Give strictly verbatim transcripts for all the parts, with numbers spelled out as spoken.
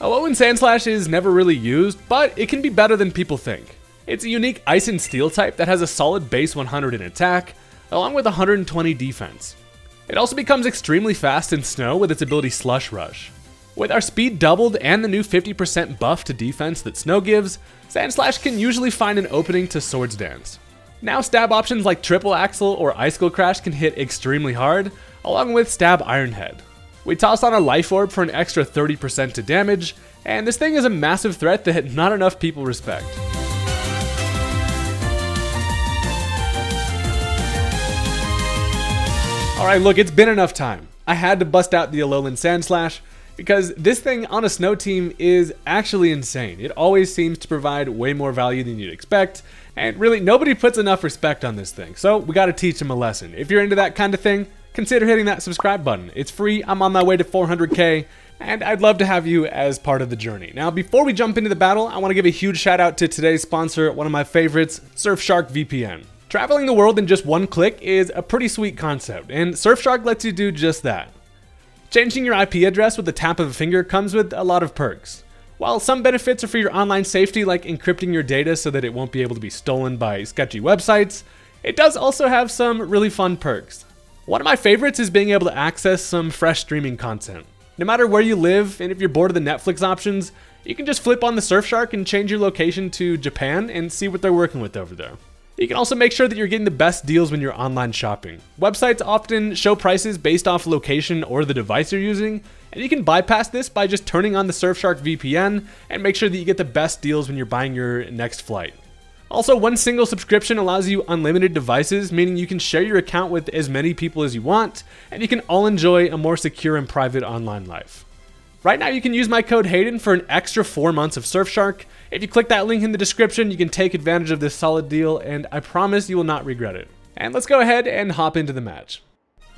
Alolan Sandslash is never really used, but it can be better than people think. It's a unique Ice and Steel type that has a solid base one hundred in attack, along with one hundred twenty defense. It also becomes extremely fast in snow with its ability Slush Rush. With our speed doubled and the new fifty percent buff to defense that snow gives, Sandslash can usually find an opening to Swords Dance. Now stab options like Triple Axle or Icicle Crash can hit extremely hard, along with stab Iron Head. We toss on a Life Orb for an extra thirty percent to damage, and this thing is a massive threat that not enough people respect. Alright, look, it's been enough time. I had to bust out the Alolan Sandslash, because this thing on a snow team is actually insane. It always seems to provide way more value than you'd expect, and really nobody puts enough respect on this thing, so we gotta teach him a lesson. If you're into that kind of thing, consider hitting that subscribe button. It's free, I'm on my way to four hundred K, and I'd love to have you as part of the journey. Now, before we jump into the battle, I wanna give a huge shout out to today's sponsor, one of my favorites, Surfshark V P N. Traveling the world in just one click is a pretty sweet concept, and Surfshark lets you do just that. Changing your I P address with the tap of a finger comes with a lot of perks. While some benefits are for your online safety, like encrypting your data so that it won't be able to be stolen by sketchy websites, it does also have some really fun perks. One of my favorites is being able to access some fresh streaming content. No matter where you live, and if you're bored of the Netflix options, you can just flip on the Surfshark and change your location to Japan and see what they're working with over there. You can also make sure that you're getting the best deals when you're online shopping. Websites often show prices based off location or the device you're using, and you can bypass this by just turning on the Surfshark V P N and make sure that you get the best deals when you're buying your next flight. Also, one single subscription allows you unlimited devices, meaning you can share your account with as many people as you want, and you can all enjoy a more secure and private online life. Right now you can use my code Haydunn for an extra four months of Surfshark. If you click that link in the description, you can take advantage of this solid deal, and I promise you will not regret it. And let's go ahead and hop into the match.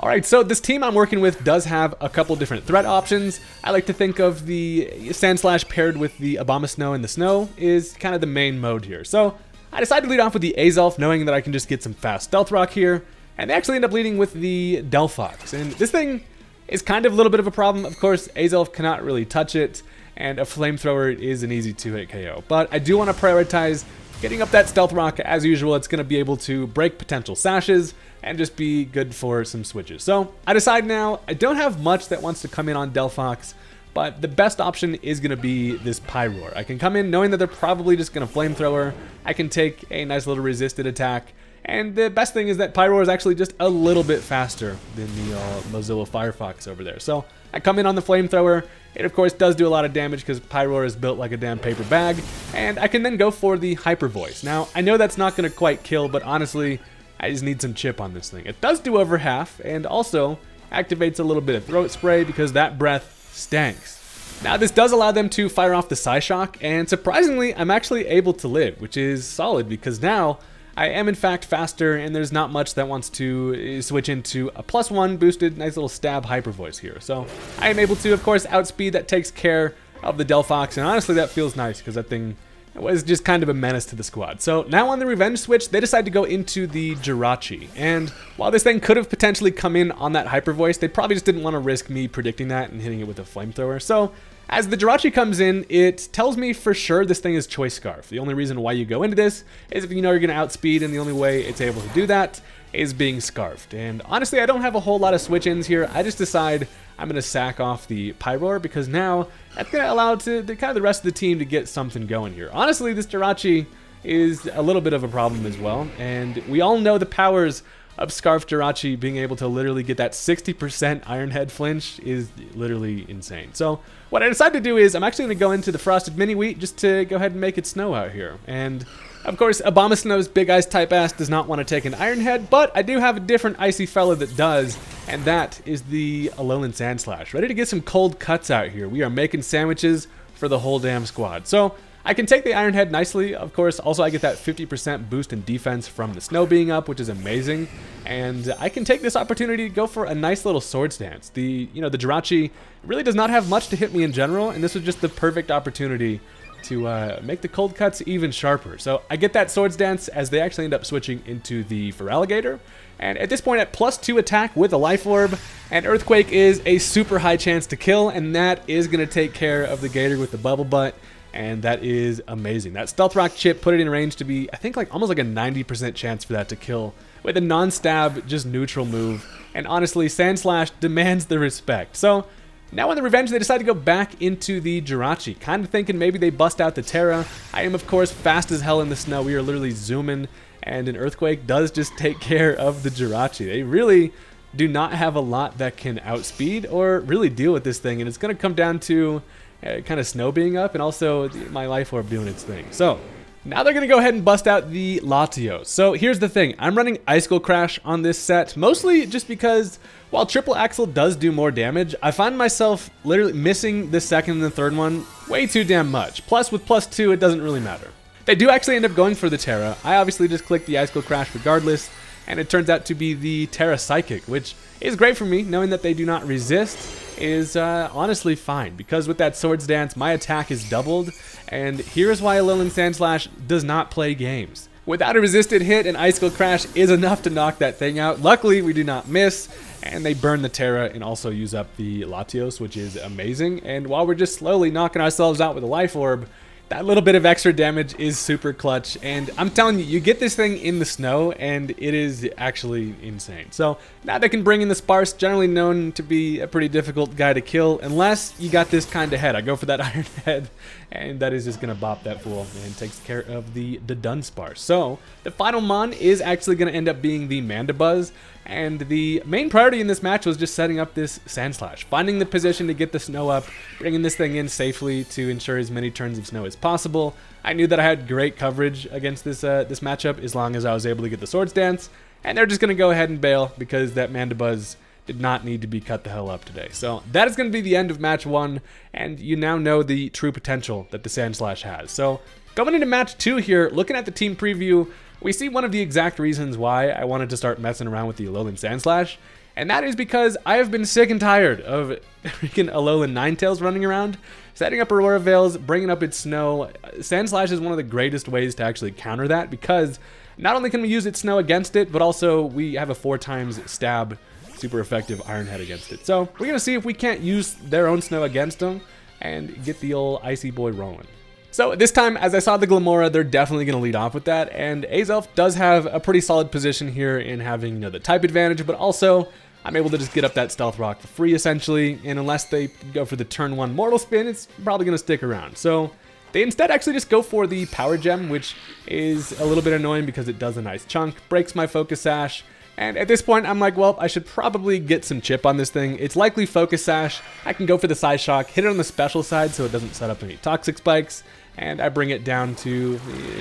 Alright, so this team I'm working with does have a couple different threat options. I like to think of the Sandslash paired with the Abomasnow in the snow is kind of the main mode here. So I decided to lead off with the Azelf, knowing that I can just get some fast Stealth Rock here, and they actually end up leading with the Delphox, and this thing is kind of a little bit of a problem. Of course, Azelf cannot really touch it, and a Flamethrower is an easy two-hit K O. But I do want to prioritize getting up that Stealth Rock as usual. It's going to be able to break potential sashes and just be good for some switches. So I decide now I don't have much that wants to come in on Delphox, but the best option is going to be this Pyroar. I can come in knowing that they're probably just going to Flamethrower. I can take a nice little resisted attack. And the best thing is that Pyroar is actually just a little bit faster than the uh, Mozilla Firefox over there. So I come in on the Flamethrower. It of course does do a lot of damage because Pyroar is built like a damn paper bag. And I can then go for the Hyper Voice. Now I know that's not going to quite kill, but honestly I just need some chip on this thing. It does do over half and also activates a little bit of Throat Spray because that breath stinks. Now this does allow them to fire off the Psy Shock, and surprisingly I'm actually able to live, which is solid because now I am in fact faster, and there's not much that wants to switch into a plus one boosted nice little stab Hyper Voice here. So I am able to of course outspeed. That takes care of the Delphox, and honestly that feels nice because that thing was just kind of a menace to the squad. So now on the revenge switch they decide to go into the Jirachi, and while this thing could have potentially come in on that Hyper Voice, they probably just didn't want to risk me predicting that and hitting it with a Flamethrower. So as the Jirachi comes in, it tells me for sure this thing is Choice Scarf. The only reason why you go into this is if you know you're going to outspeed, and the only way it's able to do that is being scarfed. And honestly, I don't have a whole lot of switch-ins here. I just decide I'm going to sack off the Pyroar because now that's going to allow to the, kind of the rest of the team to get something going here. Honestly, this Jirachi is a little bit of a problem as well, and we all know the powers of Scarf Jirachi. Being able to literally get that sixty percent Iron Head flinch is literally insane. So what I decided to do is I'm actually going to go into the Frosted Mini Wheat just to go ahead and make it snow out here. And of course Abomasnow's big ice type ass does not want to take an Iron Head, but I do have a different icy fella that does, and that is the Alolan Sandslash. Ready to get some cold cuts out here. We are making sandwiches for the whole damn squad. So I can take the Iron Head nicely, of course. Also I get that fifty percent boost in defense from the snow being up, which is amazing. And I can take this opportunity to go for a nice little Swords Dance. The, you know, the Jirachi really does not have much to hit me in general, and this was just the perfect opportunity to uh, make the cold cuts even sharper. So I get that Swords Dance as they actually end up switching into the Feraligator. And at this point at plus two attack with a Life Orb, and Earthquake is a super high chance to kill, and that is going to take care of the Gator with the Bubble Butt, and that is amazing. That Stealth Rock chip put it in range to be, I think, like almost like a ninety percent chance for that to kill with a non-stab, just neutral move. And honestly, Sandslash demands the respect. So now on the Revenge, they decide to go back into the Jirachi, kind of thinking maybe they bust out the Terra. I am, of course, fast as hell in the snow. We are literally zooming, and an Earthquake does just take care of the Jirachi. They really do not have a lot that can outspeed or really deal with this thing, and it's going to come down to uh, kind of snow being up and also my Life Orb doing its thing. So now they're going to go ahead and bust out the Latios. So here's the thing. I'm running Icicle Crash on this set, mostly just because while Triple Axle does do more damage, I find myself literally missing the second and the third one way too damn much. Plus, with plus two, it doesn't really matter. They do actually end up going for the Terra. I obviously just clicked the Icicle Crash regardless, and it turns out to be the Terra Psychic, which is great for me. Knowing that they do not resist is uh, honestly fine, because with that Swords Dance, my attack is doubled, and here's why Alolan Sandslash does not play games. Without a resisted hit, an Icicle Crash is enough to knock that thing out. Luckily, we do not miss, and they burn the Terra and also use up the Latios, which is amazing. And while we're just slowly knocking ourselves out with a Life Orb, that little bit of extra damage is super clutch, and I'm telling you, you get this thing in the snow, and it is actually insane. So now they can bring in the Sparse, generally known to be a pretty difficult guy to kill, unless you got this kind of head. I go for that Iron Head, and that is just going to bop that fool, and takes care of the, the Dunsparce. So the final Mon is actually going to end up being the Mandibuzz, and the main priority in this match was just setting up this Sandslash, finding the position to get the snow up, bringing this thing in safely to ensure as many turns of snow as possible. I knew that I had great coverage against this uh, this matchup as long as I was able to get the Swords Dance, and they're just going to go ahead and bail because that Mandibuzz did not need to be cut the hell up today. So that is going to be the end of match one, and you now know the true potential that the Sandslash has. So going into match two here, looking at the team preview, we see one of the exact reasons why I wanted to start messing around with the Alolan Sandslash, and that is because I have been sick and tired of freaking Alolan Ninetales running around, setting up Aurora Veils, bringing up its snow. Sandslash is one of the greatest ways to actually counter that, because not only can we use its snow against it, but also we have a four times stab, super effective Iron Head against it. So we're going to see if we can't use their own snow against them and get the old Icy Boy rolling. So this time, as I saw the Glamora, they're definitely going to lead off with that, and Azelf does have a pretty solid position here in having, you know, the type advantage, but also I'm able to just get up that Stealth Rock for free, essentially, and unless they go for the turn one Mortal Spin, it's probably going to stick around. So they instead actually just go for the Power Gem, which is a little bit annoying because it does a nice chunk, breaks my Focus Sash, and at this point, I'm like, well, I should probably get some chip on this thing. It's likely Focus Sash. I can go for the Psy Shock, hit it on the special side so it doesn't set up any Toxic Spikes, and I bring it down to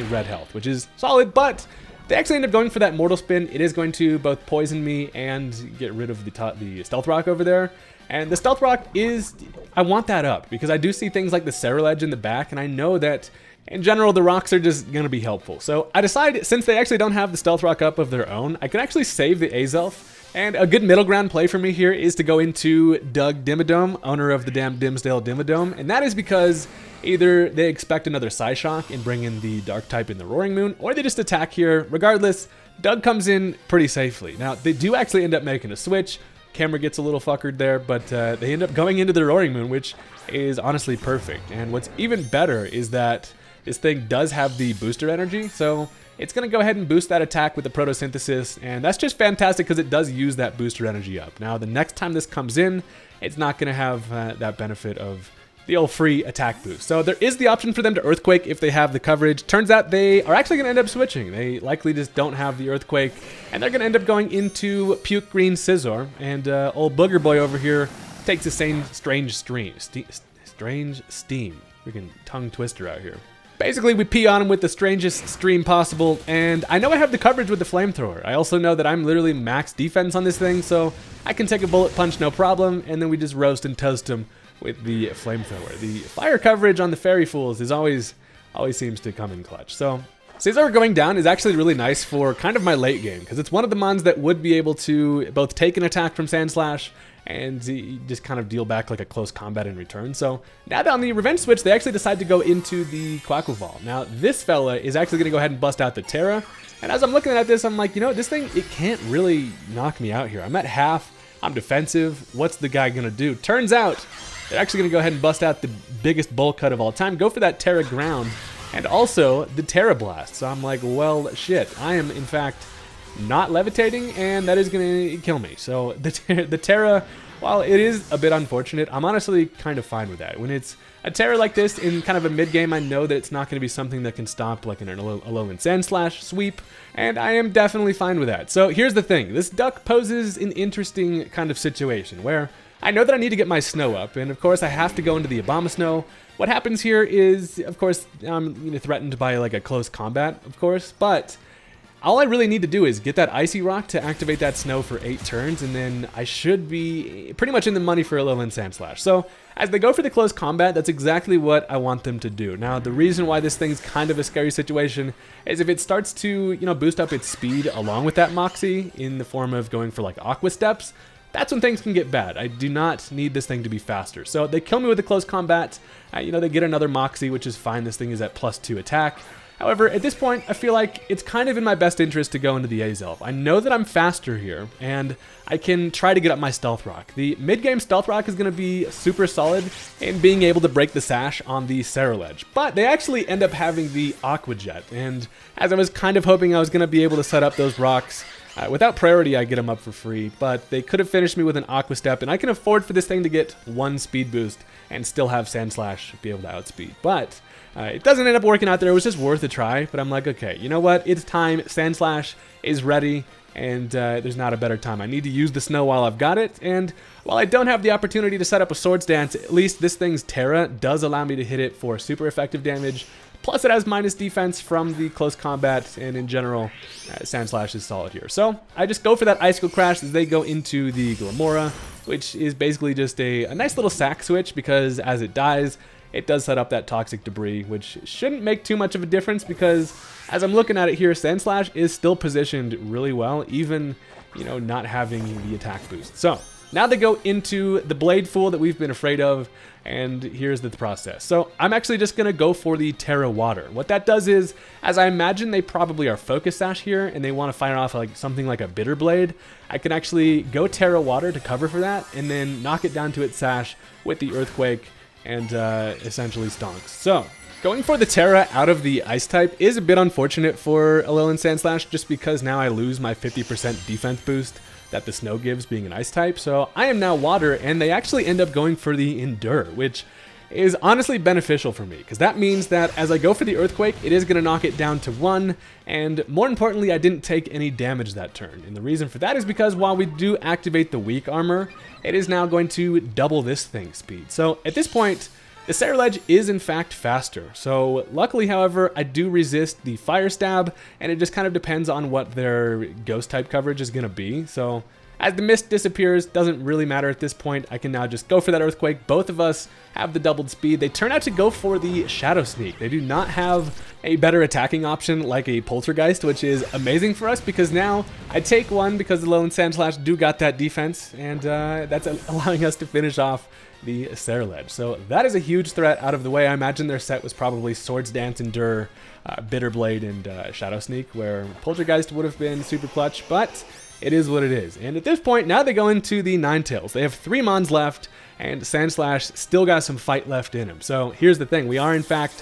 red health, which is solid, but they actually end up going for that Mortal Spin. It is going to both poison me and get rid of the, the Stealth Rock over there. And the Stealth Rock is, I want that up, because I do see things like the Ceruledge in the back, and I know that in general, the rocks are just going to be helpful. So I decide, since they actually don't have the Stealth Rock up of their own, I can actually save the Azelf. And a good middle ground play for me here is to go into Doug Dimmadome, owner of the damn Dimsdale Dimmadome, and that is because either they expect another Psy Shock and bring in the Dark type in the Roaring Moon, or they just attack here. Regardless, Doug comes in pretty safely. Now, they do actually end up making a switch. Camera gets a little fuckered there, but uh, they end up going into the Roaring Moon, which is honestly perfect. And what's even better is that this thing does have the Booster Energy, so it's going to go ahead and boost that attack with the Photosynthesis, and that's just fantastic because it does use that Booster Energy up. Now, the next time this comes in, it's not going to have uh, that benefit of the old free attack boost. So there is the option for them to Earthquake if they have the coverage. Turns out they are actually going to end up switching. They likely just don't have the Earthquake, and they're going to end up going into Puke Green Scizor, and uh, old Booger Boy over here takes the same strange stream. Ste strange steam. Freaking tongue twister out here. Basically, we pee on him with the strangest stream possible, and I know I have the coverage with the Flamethrower. I also know that I'm literally max defense on this thing, so I can take a bullet punch no problem, and then we just roast and toast him with the Flamethrower. The fire coverage on the Fairy Fools is always, always seems to come in clutch. So Scizor going down is actually really nice for kind of my late game, because it's one of the mons that would be able to both take an attack from Sandslash and just kind of deal back like a close combat in return. So now that on the revenge switch, they actually decide to go into the Quaku Ball. Now this fella is actually going to go ahead and bust out the Terra. And as I'm looking at this, I'm like, you know, this thing, it can't really knock me out here. I'm at half, I'm defensive. What's the guy going to do? Turns out they're actually going to go ahead and bust out the biggest bulk cut of all time. Go for that Terra Ground and also the Terra Blast. So I'm like, well, shit, I am in fact not levitating, and that is gonna kill me. So the ter the Terra, while it is a bit unfortunate, I'm honestly kind of fine with that. When it's a Terra like this in kind of a mid game, I know that it's not going to be something that can stop like an Alolan Sandslash sweep, and I am definitely fine with that. So here's the thing: this duck poses an interesting kind of situation where I know that I need to get my snow up, and of course I have to go into the Abomasnow. What happens here is, of course, I'm you know, threatened by like a close combat, of course, but all I really need to do is get that Icy Rock to activate that snow for eight turns, and then I should be pretty much in the money for Alolan Sandslash. So as they go for the close combat, that's exactly what I want them to do. Now, the reason why this thing's kind of a scary situation is if it starts to, you know, boost up its speed along with that Moxie in the form of going for like Aqua Steps, that's when things can get bad. I do not need this thing to be faster. So they kill me with the close combat. Uh, you know, they get another Moxie, which is fine. This thing is at plus two attack. However, at this point, I feel like it's kind of in my best interest to go into the Azelf. I know that I'm faster here, and I can try to get up my Stealth Rock. The mid-game Stealth Rock is going to be super solid in being able to break the sash on the Ceruledge, but they actually end up having the Aqua Jet, and as I was kind of hoping I was going to be able to set up those rocks, Uh, without priority, I get them up for free, but they could have finished me with an Aqua Step, and I can afford for this thing to get one speed boost and still have Sandslash be able to outspeed. But uh, it doesn't end up working out there. It was just worth a try, but I'm like, okay, you know what? It's time. Sandslash is ready, and uh, there's not a better time. I need to use the snow while I've got it, and while I don't have the opportunity to set up a Swords Dance, at least this thing's Terra does allow me to hit it for super effective damage. Plus, it has minus defense from the close combat, and in general, uh, Sandslash is solid here. So I just go for that Icicle Crash as they go into the Glamora, which is basically just a, a nice little sack switch, because as it dies, it does set up that Toxic Debris, which shouldn't make too much of a difference, because as I'm looking at it here, Sandslash is still positioned really well, even, you know, not having the attack boost. So now they go into the Blade Fool that we've been afraid of, and here's the process. So I'm actually just going to go for the Terra Water. What that does is, as I imagine they probably are Focus Sash here, and they want to fire off like something like a Bitter Blade, I can actually go Terra Water to cover for that, and then knock it down to its sash with the Earthquake, and uh, essentially stonks. So going for the Terra out of the Ice type is a bit unfortunate for Alolan Sandslash, just because now I lose my fifty percent defense boost that the snow gives being an Ice type. So I am now Water, and they actually end up going for the Endure, which is honestly beneficial for me, because that means that as I go for the Earthquake, it is going to knock it down to one, and more importantly, I didn't take any damage that turn. And the reason for that is because while we do activate the weak armor, it is now going to double this thing's speed. So at this point, the Ceruledge is in fact faster. So luckily, however, I do resist the Fire Stab, and it just kind of depends on what their Ghost type coverage is going to be. So as the mist disappears, doesn't really matter at this point. I can now just go for that Earthquake. Both of us have the doubled speed. They turn out to go for the Shadow Sneak. They do not have a better attacking option like a Poltergeist, which is amazing for us, because now I take one because the Alolan Sandslash do got that defense, and uh, that's allowing us to finish off the Ceruledge. So that is a huge threat out of the way. I imagine their set was probably Swords Dance, Endure, uh, Bitter Blade, and uh, Shadow Sneak, where Poltergeist would have been super clutch, but it is what it is. And at this point, now they go into the Ninetales. They have three Mons left, and Sandslash still got some fight left in him. So here's the thing. We are, in fact,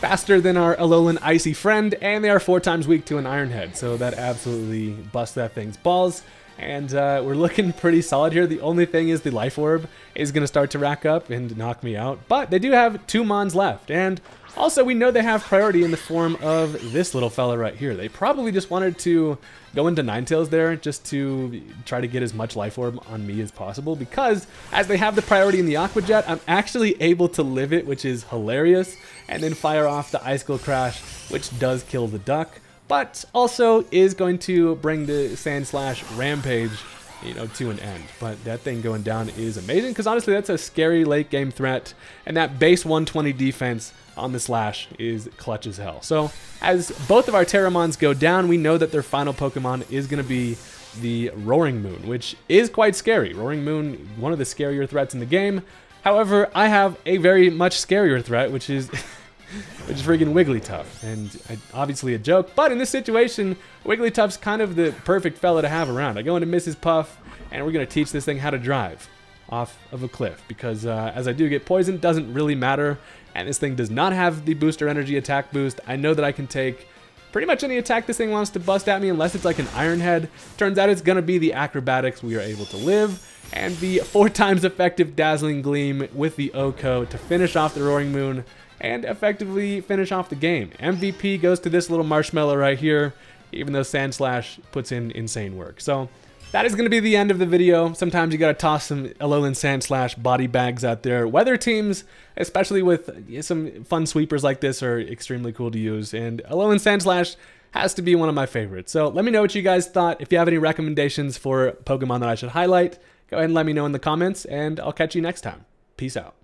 faster than our Alolan Icy friend, and they are four times weak to an Iron Head. So that absolutely busts that thing's balls. And uh, we're looking pretty solid here. The only thing is the Life Orb is going to start to rack up and knock me out. But they do have two Mons left. And also, we know they have priority in the form of this little fella right here. They probably just wanted to go into Ninetales there just to try to get as much Life Orb on me as possible, because as they have the priority in the Aqua Jet, I'm actually able to live it, which is hilarious, and then fire off the Icicle Crash, which does kill the duck, but also is going to bring the Sandslash Rampage you know, to an end. But that thing going down is amazing, because honestly, that's a scary late game threat, and that base one twenty defense on the Slash is clutch as hell. So as both of our Terramons go down, we know that their final Pokemon is going to be the Roaring Moon, which is quite scary. Roaring Moon, one of the scarier threats in the game. However, I have a very much scarier threat, which is which is freaking Wigglytuff, and obviously a joke, but in this situation, Wigglytuff's kind of the perfect fella to have around. I go into Missus Puff, and we're going to teach this thing how to drive off of a cliff, because uh, as I do get poisoned, doesn't really matter, and this thing does not have the Booster Energy attack boost. I know that I can take pretty much any attack this thing wants to bust at me, unless it's like an Iron Head. Turns out it's going to be the Acrobatics we are able to live, and the four times effective Dazzling Gleam with the Oko to finish off the Roaring Moon, and effectively finish off the game. M V P goes to this little marshmallow right here, even though Sandslash puts in insane work. So that is going to be the end of the video. Sometimes you got to toss some Alolan Sandslash body bags out there. Weather teams, especially with some fun sweepers like this, are extremely cool to use, and Alolan Sandslash has to be one of my favorites. So let me know what you guys thought. If you have any recommendations for Pokemon that I should highlight, go ahead and let me know in the comments, and I'll catch you next time. Peace out.